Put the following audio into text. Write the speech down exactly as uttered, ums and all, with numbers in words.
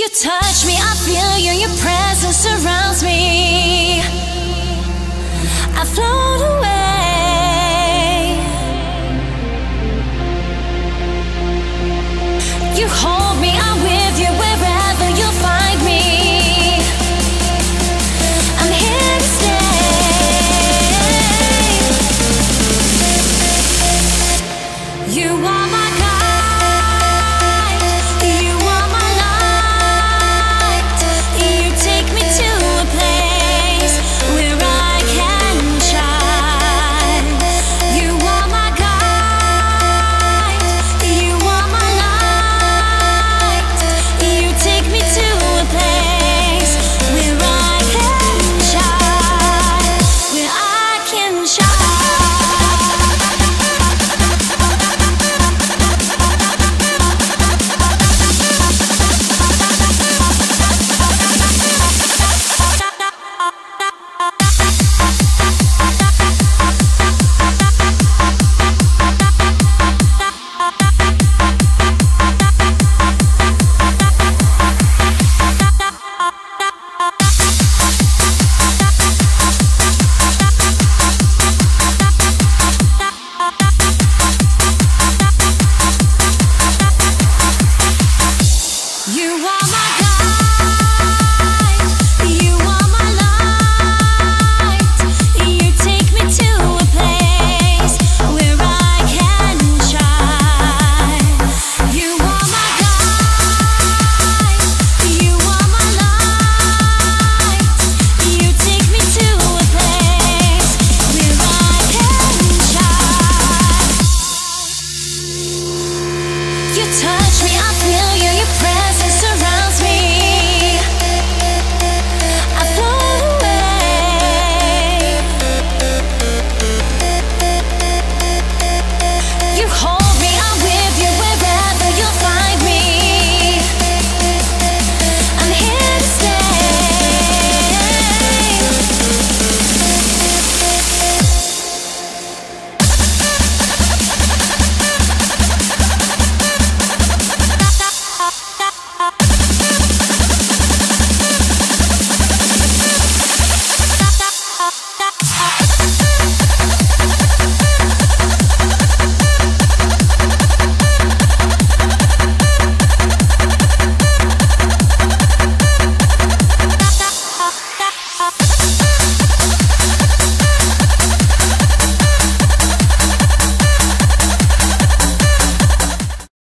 You touch me, I feel you, your presence surrounds me.